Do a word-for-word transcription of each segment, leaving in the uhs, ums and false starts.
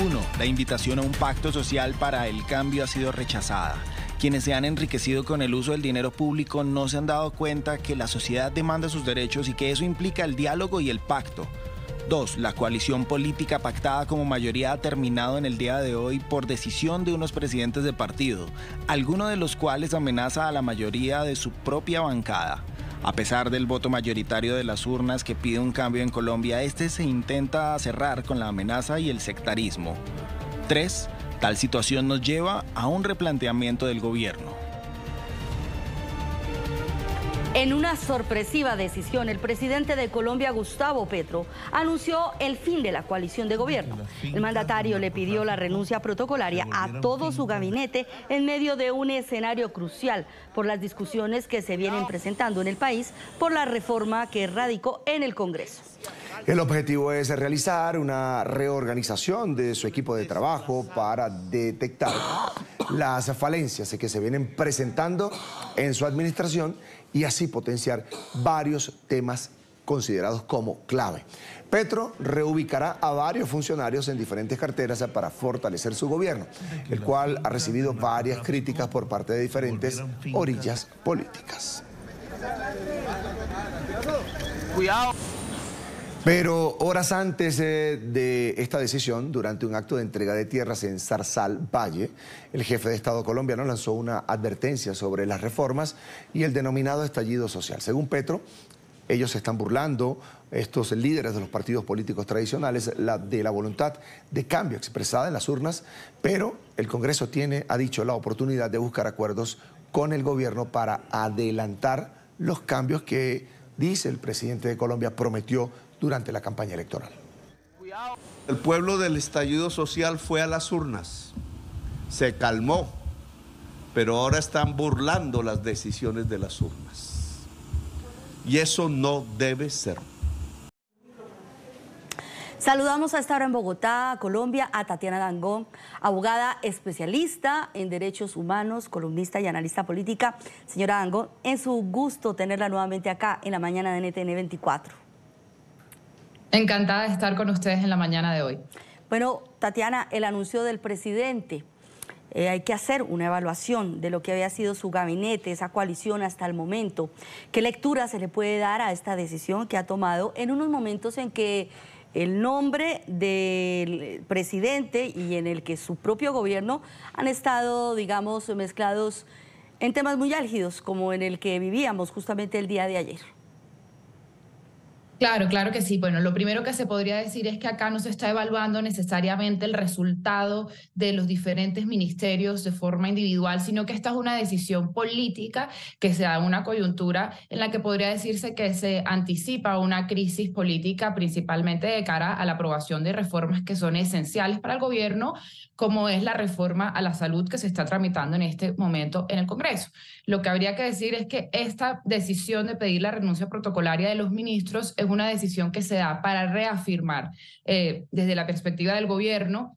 ninguno. La invitación a un pacto social para el cambio ha sido rechazada. Quienes se han enriquecido con el uso del dinero público no se han dado cuenta que la sociedad demanda sus derechos y que eso implica el diálogo y el pacto. Dos, la coalición política pactada como mayoría ha terminado en el día de hoy por decisión de unos presidentes de partido, alguno de los cuales amenaza a la mayoría de su propia bancada. A pesar del voto mayoritario de las urnas que pide un cambio en Colombia, este se intenta cerrar con la amenaza y el sectarismo. Tres, tal situación nos lleva a un replanteamiento del gobierno. En una sorpresiva decisión, el presidente de Colombia, Gustavo Petro, anunció el fin de la coalición de gobierno. El mandatario le pidió la renuncia protocolaria a todo su gabinete en medio de un escenario crucial por las discusiones que se vienen presentando en el país por la reforma que radicó en el Congreso. El objetivo es realizar una reorganización de su equipo de trabajo para detectar las falencias que se vienen presentando en su administración y así potenciar varios temas considerados como clave. Petro reubicará a varios funcionarios en diferentes carteras para fortalecer su gobierno, el cual ha recibido varias críticas por parte de diferentes orillas políticas. Cuidado. Pero horas antes eh, de esta decisión, durante un acto de entrega de tierras en Zarzal Valle, el jefe de Estado colombiano lanzó una advertencia sobre las reformas y el denominado estallido social. Según Petro, ellos se están burlando, estos líderes de los partidos políticos tradicionales, la, de la voluntad de cambio expresada en las urnas, pero el Congreso tiene, ha dicho, la oportunidad de buscar acuerdos con el gobierno para adelantar los cambios que, dice el presidente de Colombia, prometió durante la campaña electoral. El pueblo del estallido social fue a las urnas, se calmó, pero ahora están burlando las decisiones de las urnas. Y eso no debe ser. Saludamos a esta hora en Bogotá, Colombia, a Tatiana Dangond, abogada especialista en derechos humanos, columnista y analista política. Señora Dangond, es un gusto tenerla nuevamente acá en la mañana de N T N veinticuatro. Encantada de estar con ustedes en la mañana de hoy. Bueno, Tatiana, el anuncio del presidente, eh, hay que hacer una evaluación de lo que había sido su gabinete, esa coalición hasta el momento. ¿Qué lectura se le puede dar a esta decisión que ha tomado en unos momentos en que el nombre del presidente y en el que su propio gobierno han estado, digamos, mezclados en temas muy álgidos, como en el que vivíamos justamente el día de ayer? Claro, claro que sí. Bueno, lo primero que se podría decir es que acá no se está evaluando necesariamente el resultado de los diferentes ministerios de forma individual, sino que esta es una decisión política que se da en una coyuntura en la que podría decirse que se anticipa una crisis política, principalmente de cara a la aprobación de reformas que son esenciales para el gobierno, como es la reforma a la salud que se está tramitando en este momento en el Congreso. Lo que habría que decir es que esta decisión de pedir la renuncia protocolaria de los ministros es una decisión que se da para reafirmar eh, desde la perspectiva del gobierno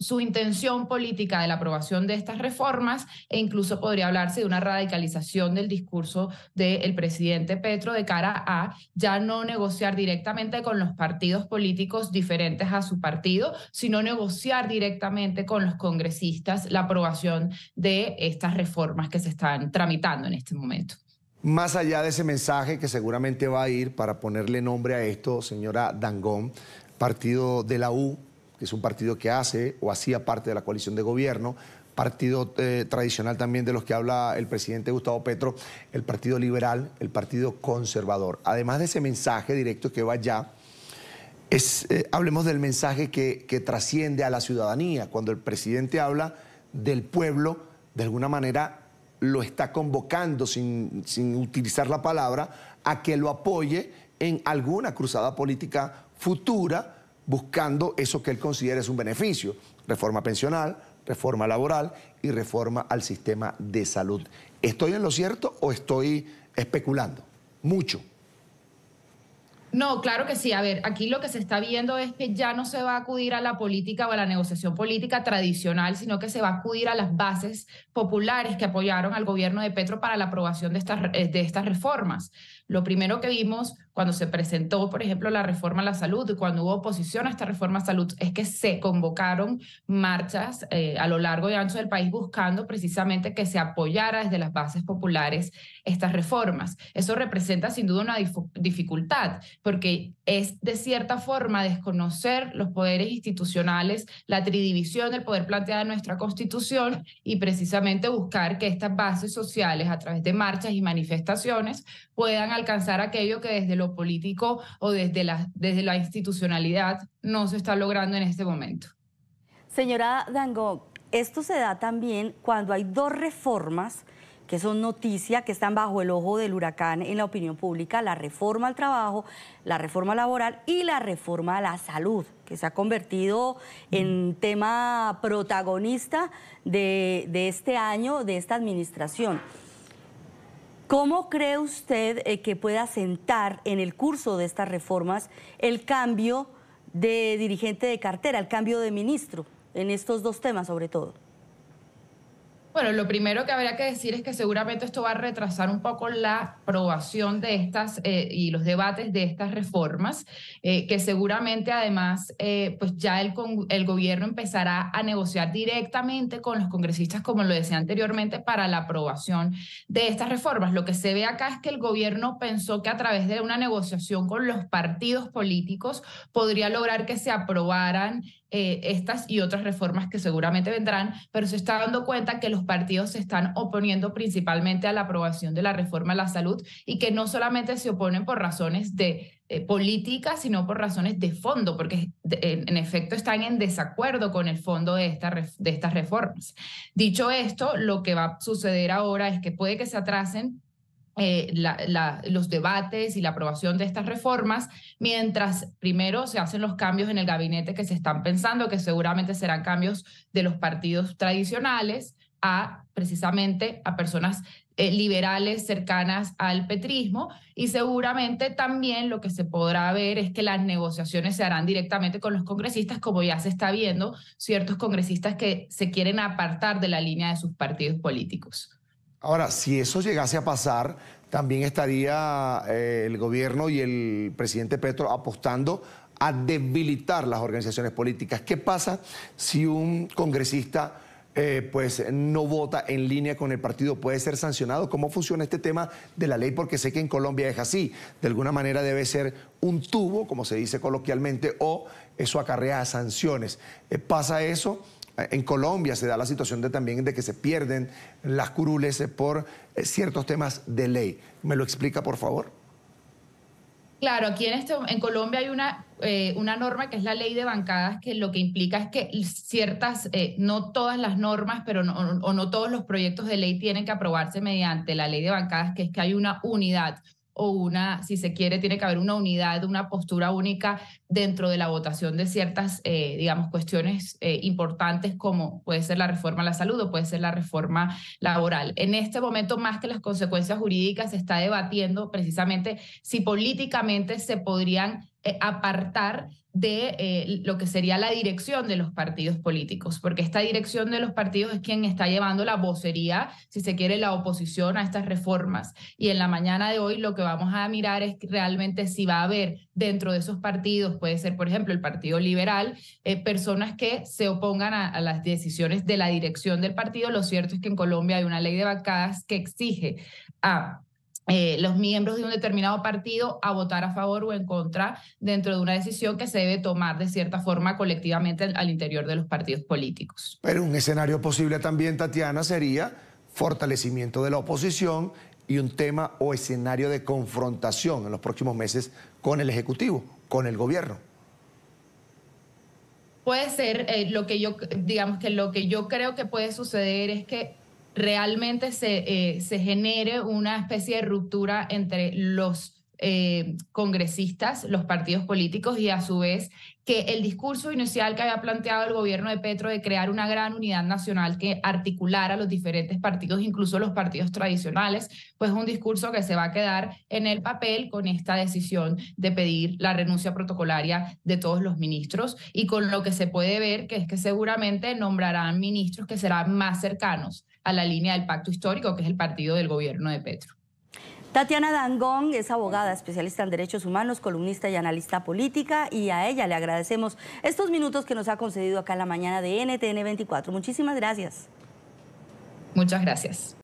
su intención política de la aprobación de estas reformas, e incluso podría hablarse de una radicalización del discurso del presidente Petro de cara a ya no negociar directamente con los partidos políticos diferentes a su partido, sino negociar directamente con los congresistas la aprobación de estas reformas que se están tramitando en este momento. Más allá de ese mensaje que seguramente va a ir, para ponerle nombre a esto, señora Dangond, Partido de la U, que es un partido que hace o hacía parte de la coalición de gobierno, partido eh, tradicional también de los que habla el presidente Gustavo Petro, el Partido Liberal, el Partido Conservador. Además de ese mensaje directo que va allá, es, eh, hablemos del mensaje que, que trasciende a la ciudadanía. Cuando el presidente habla del pueblo, de alguna manera lo está convocando, sin, sin utilizar la palabra, a que lo apoye en alguna cruzada política futura, buscando eso que él considera es un beneficio: reforma pensional, reforma laboral y reforma al sistema de salud. ¿Estoy en lo cierto o estoy especulando mucho? No, claro que sí. A ver, aquí lo que se está viendo es que ya no se va a acudir a la política o a la negociación política tradicional, sino que se va a acudir a las bases populares que apoyaron al gobierno de Petro para la aprobación de estas, de estas reformas. Lo primero que vimos cuando se presentó, por ejemplo, la reforma a la salud y cuando hubo oposición a esta reforma a salud es que se convocaron marchas eh, a lo largo y ancho del país buscando precisamente que se apoyara desde las bases populares estas reformas. Eso representa sin duda una dif- dificultad porque es de cierta forma desconocer los poderes institucionales, la tridivisión del poder planteada en nuestra Constitución y precisamente buscar que estas bases sociales a través de marchas y manifestaciones puedan alcanzar aquello que desde lo político o desde la, desde la institucionalidad no se está logrando en este momento. Señora Dangond, esto se da también cuando hay dos reformas que son noticia, que están bajo el ojo del huracán en la opinión pública, la reforma al trabajo, la reforma laboral y la reforma a la salud, que se ha convertido en tema protagonista de, de este año, de esta administración. ¿Cómo cree usted eh, que pueda sentar en el curso de estas reformas el cambio de dirigente de cartera, el cambio de ministro, en estos dos temas sobre todo? Bueno, lo primero que habría que decir es que seguramente esto va a retrasar un poco la aprobación de estas eh, y los debates de estas reformas, eh, que seguramente además eh, pues ya el, el gobierno empezará a negociar directamente con los congresistas, como lo decía anteriormente, para la aprobación de estas reformas. Lo que se ve acá es que el gobierno pensó que a través de una negociación con los partidos políticos podría lograr que se aprobaran Eh, estas y otras reformas que seguramente vendrán, pero se está dando cuenta que los partidos se están oponiendo principalmente a la aprobación de la reforma a la salud y que no solamente se oponen por razones de Eh, política, sino por razones de fondo, porque de, en, en efecto están en desacuerdo con el fondo de, esta ref, de estas reformas. Dicho esto, lo que va a suceder ahora es que puede que se atrasen Eh, la, la, los debates y la aprobación de estas reformas, mientras primero se hacen los cambios en el gabinete que se están pensando, que seguramente serán cambios de los partidos tradicionales a precisamente a personas eh, liberales cercanas al petrismo, y seguramente también lo que se podrá ver es que las negociaciones se harán directamente con los congresistas, como ya se está viendo ciertos congresistas que se quieren apartar de la línea de sus partidos políticos. Ahora, si eso llegase a pasar, también estaría eh, el gobierno y el presidente Petro apostando a debilitar las organizaciones políticas. ¿Qué pasa si un congresista eh, pues, no vota en línea con el partido? ¿Puede ser sancionado? ¿Cómo funciona este tema de la ley? Porque sé que en Colombia es así. De alguna manera debe ser un tubo, como se dice coloquialmente, o eso acarrea sanciones. Eh, ¿Pasa eso? En Colombia se da la situación de, también de que se pierden las curules por ciertos temas de ley. ¿Me lo explica, por favor? Claro, aquí en, este, en Colombia hay una, eh, una norma que es la ley de bancadas, que lo que implica es que ciertas, eh, no todas las normas, pero no, o no todos los proyectos de ley tienen que aprobarse mediante la ley de bancadas, que es que hay una unidad o una, si se quiere, tiene que haber una unidad, una postura única dentro de la votación de ciertas, eh, digamos, cuestiones eh, importantes como puede ser la reforma a la salud o puede ser la reforma laboral. En este momento, más que las consecuencias jurídicas, se está debatiendo precisamente si políticamente se podrían eh, apartar de eh, lo que sería la dirección de los partidos políticos, porque esta dirección de los partidos es quien está llevando la vocería, si se quiere, la oposición a estas reformas. Y en la mañana de hoy lo que vamos a mirar es realmente si va a haber dentro de esos partidos, puede ser, por ejemplo, el Partido Liberal, eh, personas que se opongan a, a las decisiones de la dirección del partido. Lo cierto es que en Colombia hay una ley de bancadas que exige a Eh, los miembros de un determinado partido a votar a favor o en contra dentro de una decisión que se debe tomar de cierta forma colectivamente al interior de los partidos políticos. Pero un escenario posible también, Tatiana, sería fortalecimiento de la oposición y un tema o escenario de confrontación en los próximos meses con el Ejecutivo, con el gobierno. Puede ser, eh, lo que yo, digamos que lo que yo creo que puede suceder es que realmente se, eh, se genere una especie de ruptura entre los eh, congresistas, los partidos políticos y a su vez que el discurso inicial que había planteado el gobierno de Petro de crear una gran unidad nacional que articulara los diferentes partidos, incluso los partidos tradicionales, pues es un discurso que se va a quedar en el papel con esta decisión de pedir la renuncia protocolaria de todos los ministros y con lo que se puede ver que es que seguramente nombrarán ministros que serán más cercanos a la línea del Pacto Histórico, que es el partido del gobierno de Petro. Tatiana Dangond es abogada, especialista en derechos humanos, columnista y analista política, y a ella le agradecemos estos minutos que nos ha concedido acá en la mañana de N T N veinticuatro. Muchísimas gracias. Muchas gracias.